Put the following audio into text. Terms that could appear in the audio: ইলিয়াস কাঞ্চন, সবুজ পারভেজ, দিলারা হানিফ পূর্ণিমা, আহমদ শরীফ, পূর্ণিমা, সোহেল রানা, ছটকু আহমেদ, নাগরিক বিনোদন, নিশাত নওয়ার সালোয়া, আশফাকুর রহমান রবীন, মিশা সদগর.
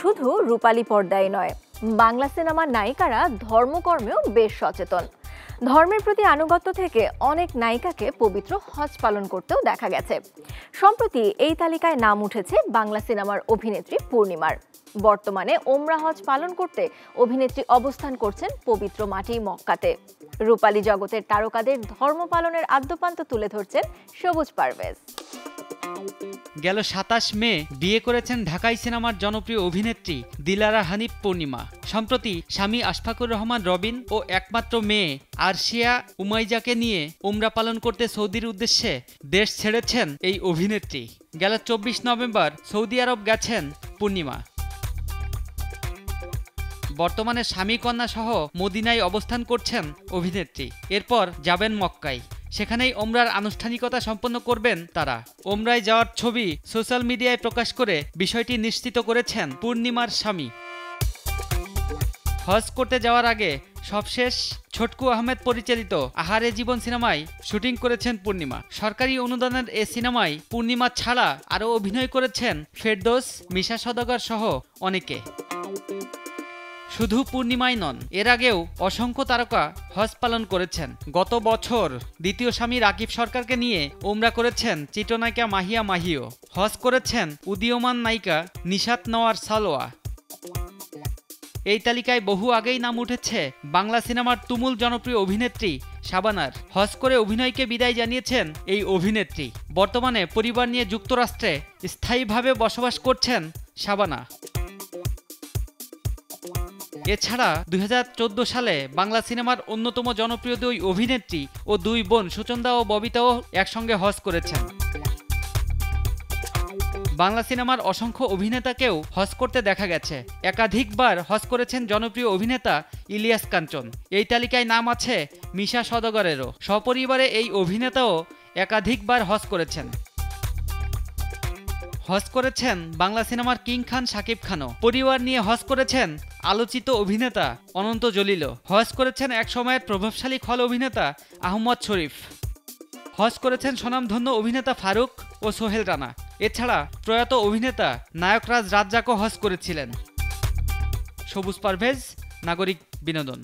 শুধু রূপালী পর্দায় নয়, বাংলা সিনেমার নায়িকারা ধর্মকর্মেও বেশ সচেতন। ধর্মের প্রতি আনুগত্য থেকে অনেক নায়িকাকে পবিত্র হজ পালন করতেও দেখা গেছে। সম্প্রতি এই তালিকায় নাম উঠেছে বাংলা সিনেমার অভিনেত্রী পূর্ণিমার। বর্তমানে ওমরা হজ পালন করতে অভিনেত্রী অবস্থান করছেন পবিত্র মাটি মক্কাতে। রূপালী জগতের তারকাদের ধর্ম পালনের আদ্যপান্ত তুলে ধরছেন সবুজ পারভেজ। গেল ২৭ মে বিয়ে করেছেন ঢাকাই সিনেমার জনপ্রিয় অভিনেত্রী দিলারা হানিফ পূর্ণিমা। সম্প্রতি স্বামী আশফাকুর রহমান রবীন ও একমাত্র মেয়ে আর্শিয়া উমাইজাকে নিয়ে উমরা পালন করতে সৌদির উদ্দেশ্যে দেশ ছেড়েছেন এই অভিনেত্রী। গেল ২৪ নভেম্বর সৌদি আরব গেছেন পূর্ণিমা। বর্তমানে স্বামী কন্যা সহ মদিনায় অবস্থান করছেন অভিনেত্রী। এরপর যাবেন মক্কায়, সেখানেই ওমরার আনুষ্ঠানিকতা সম্পন্ন করবেন তারা। ওমরায় যাওয়ার ছবি সোশ্যাল মিডিয়ায় প্রকাশ করে বিষয়টি নিশ্চিত করেছেন পূর্ণিমার স্বামী। হজ করতে যাওয়ার আগে সবশেষ ছটকু আহমেদ পরিচালিত আহারে জীবন সিনেমায় শুটিং করেছেন পূর্ণিমা। সরকারি অনুদানের এ সিনেমায় পূর্ণিমা ছাড়া আরও অভিনয় করেছেন ফেরদোস, মিশা সদগর সহ অনেকে। শুধু পূর্ণিমাই নন, এর আগেও অসংখ্য তারকা হজ পালন করেছেন। গত বছর দ্বিতীয় স্বামী রাকিব সরকারকে নিয়ে ওমরা করেছেন চিত্রনায়িকা মাহিয়া মাহিও। হজ করেছেন উদীয়মান নায়িকা নিশাত নওয়ার সালোয়া। এই তালিকায় বহু আগেই নাম উঠেছে বাংলা সিনেমার তুমুল জনপ্রিয় অভিনেত্রী শবানার। হজ করে অভিনয়কে বিদায় জানিয়েছেন এই অভিনেত্রী। বর্তমানে পরিবার নিয়ে যুক্তরাষ্ট্রে স্থায়ীভাবে বসবাস করছেন শবানা। এছাড়া ২০১৪ সালে বাংলা সিনেমার অন্যতম জনপ্রিয় দুই অভিনেত্রী ও দুই বোন সুচন্দা ও ববিতাও একসঙ্গে হজ করেছেন। বাংলা সিনেমার অসংখ্য অভিনেতাকেও হজ করতে দেখা গেছে। একাধিকবার হজ করেছেন জনপ্রিয় অভিনেতা ইলিয়াস কাঞ্চন। এই তালিকায় নাম আছে মিশা সদগরেরও। সপরিবারে এই অভিনেতাও একাধিকবার হজ করেছেন। হজ করেছেন বাংলা সিনেমার কিং খান শাকিব খানও। পরিবার নিয়ে হজ করেছেন আলোচিত অভিনেতা আনন্তো জলিলও। হজ করেছেন একসময়ের প্রভাবশালী খল অভিনেতা আহমদ শরীফ। হজ করেছেন স্বনামধন্য অভিনেতা ফারুক ও সোহেল রানা। এছাড়া প্রয়াত অভিনেতা নায়ক রাজ রাজ্জাকও হজ করেছিলেন। সবুজ পারভেজ, নাগরিক বিনোদন।